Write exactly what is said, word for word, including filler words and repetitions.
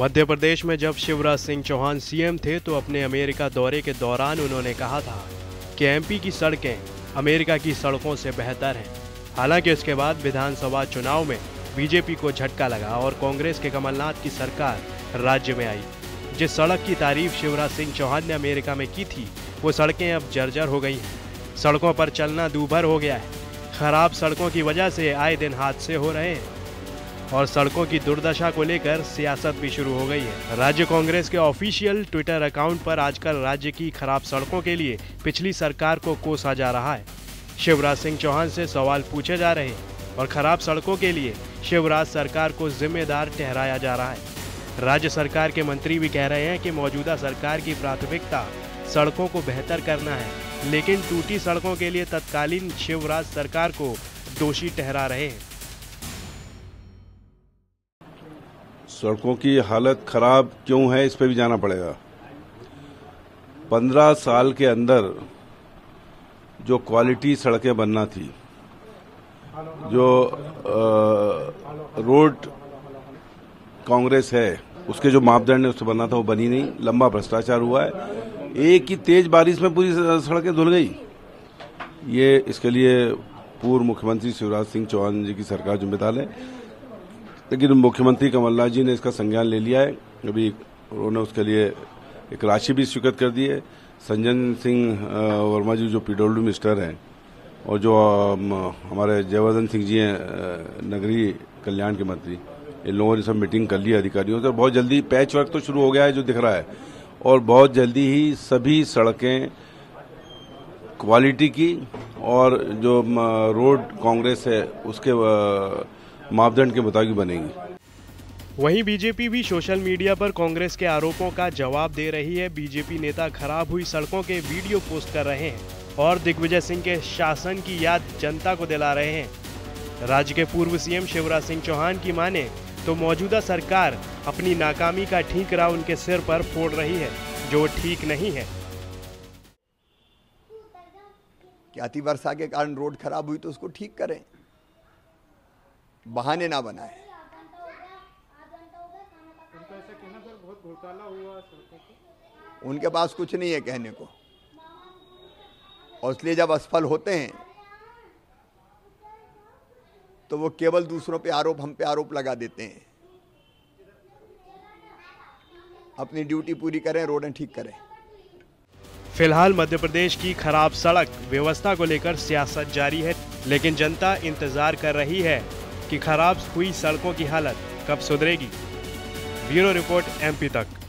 मध्य प्रदेश में जब शिवराज सिंह चौहान सीएम थे तो अपने अमेरिका दौरे के दौरान उन्होंने कहा था कि एमपी की सड़कें अमेरिका की सड़कों से बेहतर हैं। हालांकि इसके बाद विधानसभा चुनाव में बीजेपी को झटका लगा और कांग्रेस के कमलनाथ की सरकार राज्य में आई। जिस सड़क की तारीफ शिवराज सिंह चौहान ने अमेरिका में की थी वो सड़कें अब जर्जर हो गई हैं। सड़कों पर चलना दूभर हो गया है। खराब सड़कों की वजह से आए दिन हादसे हो रहे हैं और सड़कों की दुर्दशा को लेकर सियासत भी शुरू हो गई है। राज्य कांग्रेस के ऑफिशियल ट्विटर अकाउंट पर आजकल राज्य की खराब सड़कों के लिए पिछली सरकार को कोसा जा रहा है। शिवराज सिंह चौहान से सवाल पूछे जा रहे हैं और खराब सड़कों के लिए शिवराज सरकार को जिम्मेदार ठहराया जा रहा है। राज्य सरकार के मंत्री भी कह रहे हैं कि मौजूदा सरकार की प्राथमिकता सड़कों को बेहतर करना है, लेकिन टूटी सड़कों के लिए तत्कालीन शिवराज सरकार को दोषी ठहरा रहे हैं। सड़कों की हालत खराब क्यों है इस पे भी जाना पड़ेगा। पंद्रह साल के अंदर जो क्वालिटी सड़कें बनना थी, जो रोड कांग्रेस है उसके जो मापदंड है उससे बनना था वो बनी नहीं। लंबा भ्रष्टाचार हुआ है। एक ही तेज बारिश में पूरी सड़कें धुल गई। ये इसके लिए पूर्व मुख्यमंत्री शिवराज सिंह चौहान जी की सरकार जिम्मेदार है, लेकिन मुख्यमंत्री कमलनाथ जी ने इसका संज्ञान ले लिया है। अभी उन्होंने उसके लिए एक राशि भी स्वीकृत कर दी है। संजन सिंह वर्मा जी जो पीडब्ल्यू मिनिस्टर हैं और जो हमारे जयवर्धन सिंह जी हैं नगरीय कल्याण के मंत्री, इन लोगों ने सब मीटिंग कर ली है अधिकारियों से। तो बहुत जल्दी पैच वर्क तो शुरू हो गया है जो दिख रहा है, और बहुत जल्दी ही सभी सड़कें क्वालिटी की और जो रोड कांग्रेस है उसके मापदंड के मुताबिक बनेगी। वहीं बीजेपी भी सोशल मीडिया पर कांग्रेस के आरोपों का जवाब दे रही है। बीजेपी नेता खराब हुई सड़कों के वीडियो पोस्ट कर रहे हैं और दिग्विजय सिंह के शासन की याद जनता को दिला रहे हैं। राज्य के पूर्व सीएम शिवराज सिंह चौहान की माने तो मौजूदा सरकार अपनी नाकामी का ठीकरा उनके सिर पर फोड़ रही है, जो ठीक नहीं है। क्या अतिवर्षा के कारण रोड खराब हुई तो उसको ठीक करें, बहाने ना बनाए। उनके पास कुछ नहीं है कहने को, और इसलिए जब असफल होते हैं तो वो केवल दूसरों पे आरोप, हम पे आरोप लगा देते हैं। अपनी ड्यूटी पूरी करें, रोडें ठीक करें। फिलहाल मध्य प्रदेश की खराब सड़क व्यवस्था को लेकर सियासत जारी है, लेकिन जनता इंतजार कर रही है कि खराब हुई सड़कों की हालत कब सुधरेगी। ब्यूरो रिपोर्ट एमपी तक।